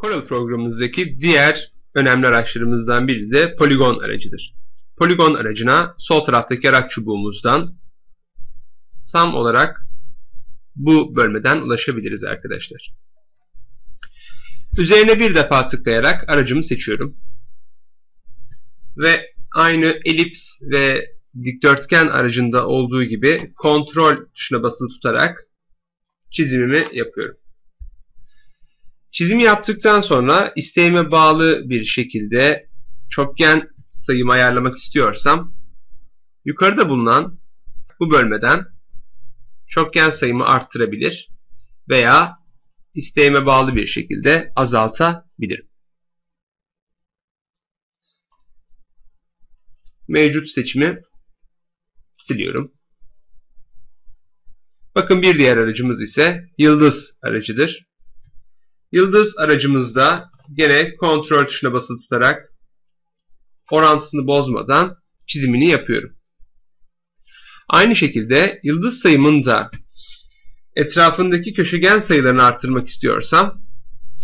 Corel programımızdaki diğer önemli araçlarımızdan biri de poligon aracıdır. Poligon aracına sol taraftaki araç çubuğumuzdan tam olarak bu bölmeden ulaşabiliriz arkadaşlar. Üzerine bir defa tıklayarak aracımı seçiyorum. Ve aynı elips ve dikdörtgen aracında olduğu gibi kontrol tuşuna basılı tutarak çizimimi yapıyorum. Çizimi yaptıktan sonra isteğime bağlı bir şekilde çokgen sayımı ayarlamak istiyorsam yukarıda bulunan bu bölmeden çokgen sayımı arttırabilir veya isteğime bağlı bir şekilde azaltabilirim. Mevcut seçimi siliyorum. Bakın bir diğer aracımız ise yıldız aracıdır. Yıldız aracımızda gene kontrol tuşuna basılı tutarak orantısını bozmadan çizimini yapıyorum. Aynı şekilde yıldız sayımında etrafındaki köşegen sayılarını arttırmak istiyorsam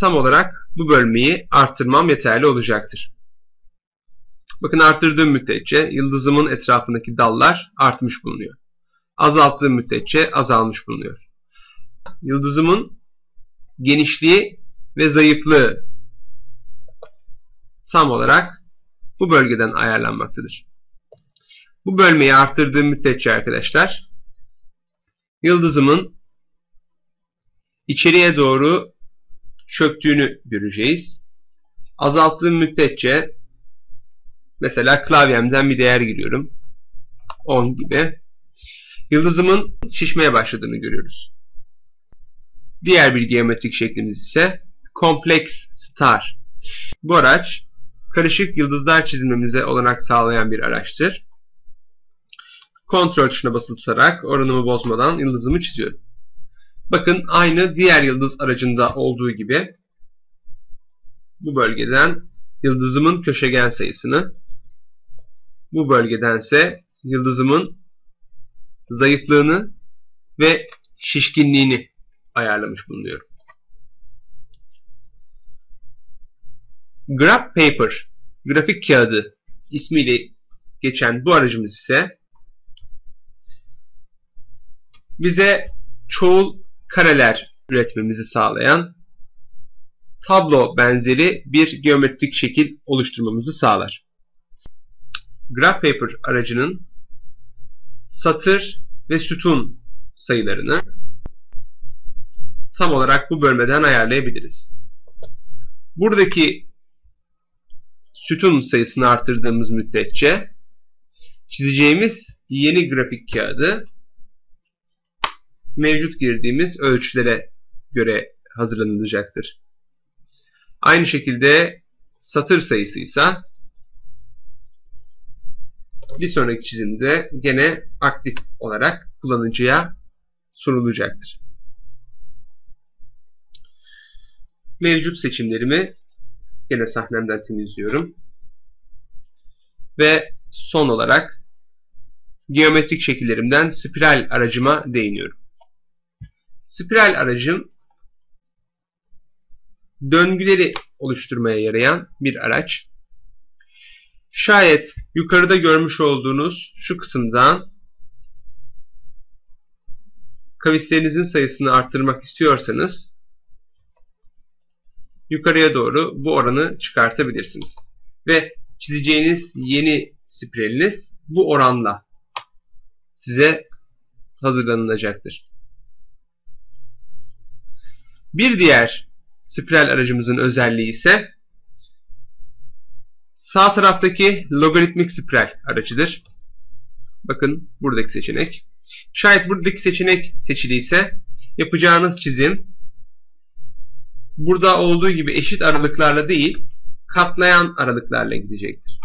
tam olarak bu bölmeyi arttırmam yeterli olacaktır. Bakın arttırdığım müddetçe yıldızımın etrafındaki dallar artmış bulunuyor. Azalttığım müddetçe azalmış bulunuyor. Yıldızımın genişliği ve zayıflığı tam olarak bu bölgeden ayarlanmaktadır. Bu bölmeyi arttırdığım müddetçe arkadaşlar yıldızımın içeriye doğru çöktüğünü göreceğiz. Azalttığım müddetçe mesela klavyemden bir değer giriyorum. 10 gibi. Yıldızımın şişmeye başladığını görüyoruz. Diğer bir geometrik şeklimiz ise kompleks star. Bu araç karışık yıldızlar çizmemize olanak sağlayan bir araçtır. Kontrol tuşuna basılı tutarak oranımı bozmadan yıldızımı çiziyorum. Bakın aynı diğer yıldız aracında olduğu gibi bu bölgeden yıldızımın köşegen sayısını, bu bölgedense yıldızımın zayıflığını ve şişkinliğini ayarlamış bulunuyorum. Graph Paper, grafik kağıdı ismiyle geçen bu aracımız ise bize çoğul kareler üretmemizi sağlayan tablo benzeri bir geometrik şekil oluşturmamızı sağlar. Graph Paper aracının satır ve sütun sayılarını tam olarak bu bölmeden ayarlayabiliriz. Buradaki sütun sayısını arttırdığımız müddetçe çizeceğimiz yeni grafik kağıdı mevcut girdiğimiz ölçülere göre hazırlanılacaktır. Aynı şekilde satır sayısıysa bir sonraki çizimde gene aktif olarak kullanıcıya sunulacaktır. Mevcut seçimlerimi gene sahnemden temizliyorum. Ve son olarak geometrik şekillerimden spiral aracıma değiniyorum. Spiral aracım döngüleri oluşturmaya yarayan bir araç. Şayet yukarıda görmüş olduğunuz şu kısımdan kavislerinizin sayısını arttırmak istiyorsanız yukarıya doğru bu oranı çıkartabilirsiniz. Ve çizeceğiniz yeni spiraliniz bu oranla size hazırlanılacaktır. Bir diğer spiral aracımızın özelliği ise sağ taraftaki logaritmik spiral aracıdır. Bakın buradaki seçenek. Şayet buradaki seçenek seçiliyse yapacağınız çizim burada olduğu gibi eşit aralıklarla değil, katlayan aralıklarla gidecektir.